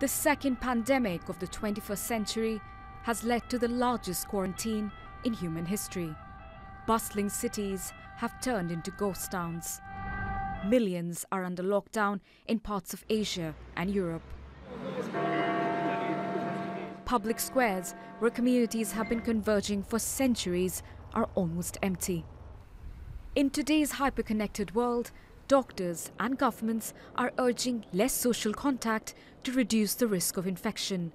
The second pandemic of the 21st century has led to the largest quarantine in human history. Bustling cities have turned into ghost towns. Millions are under lockdown in parts of Asia and Europe. Public squares, where communities have been converging for centuries, are almost empty. In today's hyper-connected world, doctors and governments are urging less social contact to reduce the risk of infection.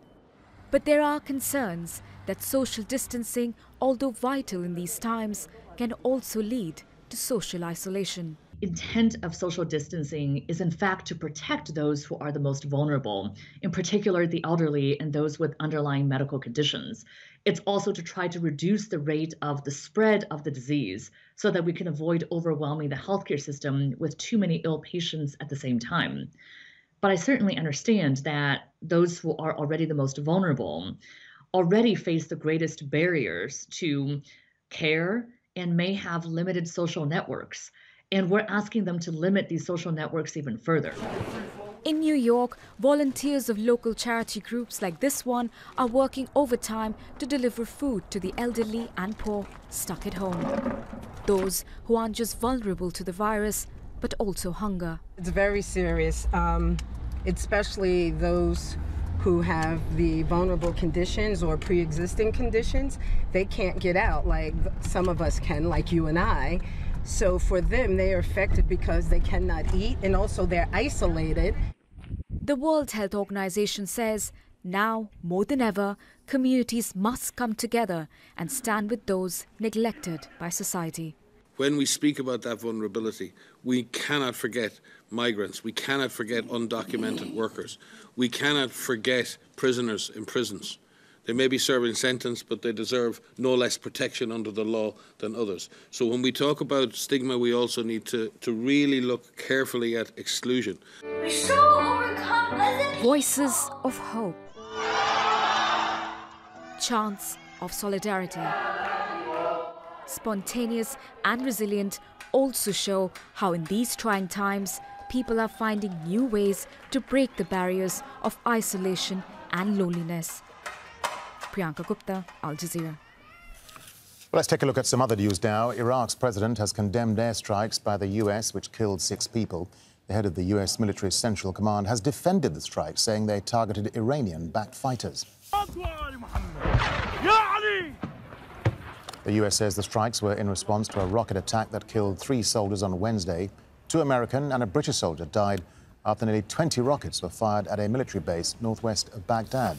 But there are concerns that social distancing, although vital in these times, can also lead to social isolation. The intent of social distancing is in fact to protect those who are the most vulnerable, in particular the elderly and those with underlying medical conditions. It's also to try to reduce the rate of the spread of the disease so that we can avoid overwhelming the healthcare system with too many ill patients at the same time. But I certainly understand that those who are already the most vulnerable already face the greatest barriers to care and may have limited social networks. And we're asking them to limit these social networks even further. In New York, volunteers of local charity groups like this one are working overtime to deliver food to the elderly and poor stuck at home. Those who aren't just vulnerable to the virus, but also hunger. It's very serious, especially those who have the vulnerable conditions or pre-existing conditions. They can't get out like some of us can, like you and I. So for them, they are affected because they cannot eat and also they're isolated. The World Health Organization says now more than ever, communities must come together and stand with those neglected by society. When we speak about that vulnerability, we cannot forget migrants. We cannot forget undocumented workers. We cannot forget prisoners in prisons. They may be serving sentence, but they deserve no less protection under the law than others. So when we talk about stigma, we also need to really look carefully at exclusion. We're so overcome as a voices of hope. Chants of solidarity. Spontaneous and resilient also show how in these trying times, people are finding new ways to break the barriers of isolation and loneliness. Priyanka Gupta, Al Jazeera. Well, let's take a look at some other news now. Iraq's president has condemned airstrikes by the US, which killed 6 people. The head of the US Military Central Command has defended the strikes, saying they targeted Iranian-backed fighters. The US says the strikes were in response to a rocket attack that killed 3 soldiers on Wednesday. 2 American and a British soldier died after nearly 20 rockets were fired at a military base northwest of Baghdad.